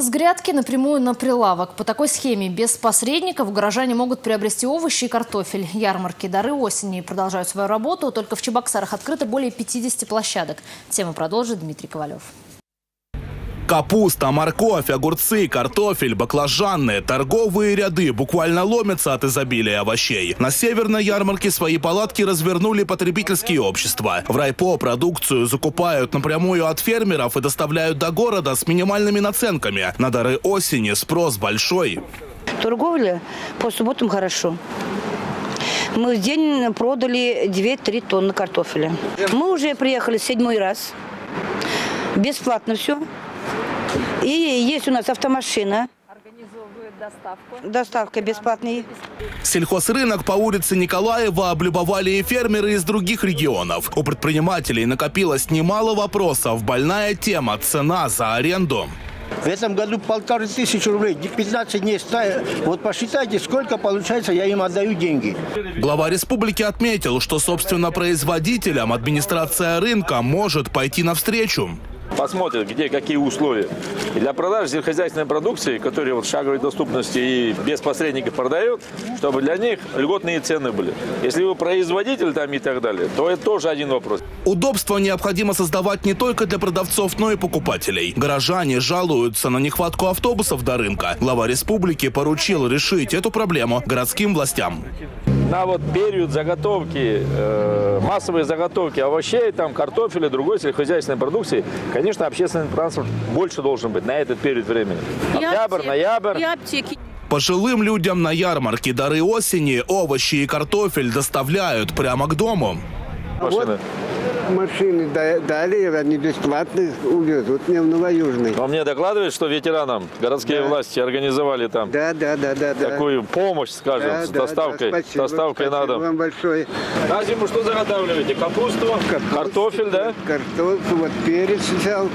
С грядки напрямую на прилавок. По такой схеме без посредников горожане могут приобрести овощи и картофель. Ярмарки «Дары осени» продолжают свою работу. Только в Чебоксарах открыто более 50 площадок. Тему продолжит Дмитрий Ковалев. Капуста, морковь, огурцы, картофель, баклажаны. Торговые ряды буквально ломятся от изобилия овощей. На северной ярмарке свои палатки развернули потребительские общества. В райпо продукцию закупают напрямую от фермеров и доставляют до города с минимальными наценками. На «Дары осени» спрос большой. Торговля по субботам хорошо. Мы в день продали 2-3 тонны картофеля. Мы уже приехали 7-й раз. Бесплатно все. И есть у нас автомашина. Организовывают доставку. Доставка бесплатная. Сельхозрынок по улице Николаева облюбовали и фермеры из других регионов. У предпринимателей накопилось немало вопросов. Больная тема – цена за аренду. В этом году 1500 рублей, 15 дней стая. Вот посчитайте, сколько получается, я им отдаю деньги. Глава республики отметил, что, собственно, производителям администрация рынка может пойти навстречу. Посмотрят, где какие условия. И для продаж сельскохозяйственной продукции, которая в шаговой доступности и без посредников продает, чтобы для них льготные цены были. Если вы производитель там и так далее, то это тоже один вопрос. Удобства необходимо создавать не только для продавцов, но и покупателей. Горожане жалуются на нехватку автобусов до рынка. Глава республики поручил решить эту проблему городским властям. На вот период заготовки, массовые заготовки овощей, там, картофеля, другой сельскохозяйственной продукции, конечно, общественный транспорт больше должен быть на этот период времени. Октябрь, ноябрь. И аптеки. Пожилым людям на ярмарке «Дары осени» овощи и картофель доставляют прямо к дому. Машины. Вот машины дали, они бесплатно увезут мне в Ново-Южный. А мне докладывают, что ветеранам городские власти организовали там такую помощь, скажем, с доставкой. Спасибо, доставкой на дом. Вам большое. На зиму что заготавливаете? Капусту, картофель, да? Картофель, вот перец взял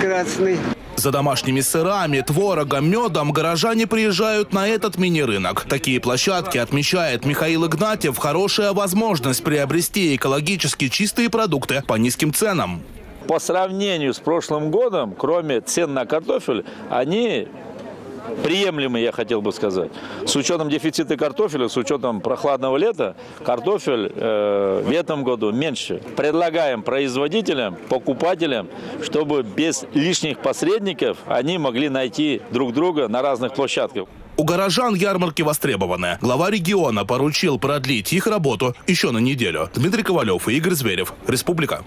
красный. За домашними сырами, творогом, медом горожане приезжают на этот мини-рынок. Такие площадки, отмечает Михаил Игнатьев, хорошая возможность приобрести экологически чистые продукты по низким ценам. По сравнению с прошлым годом, кроме цен на картофель, они приемлемые, я хотел бы сказать. С учетом дефицита картофеля, с учетом прохладного лета, картофель в этом году меньше. Предлагаем производителям, покупателям, чтобы без лишних посредников они могли найти друг друга на разных площадках. У горожан ярмарки востребованы. Глава региона поручил продлить их работу еще на неделю. Дмитрий Ковалев и Игорь Зверев. Республика.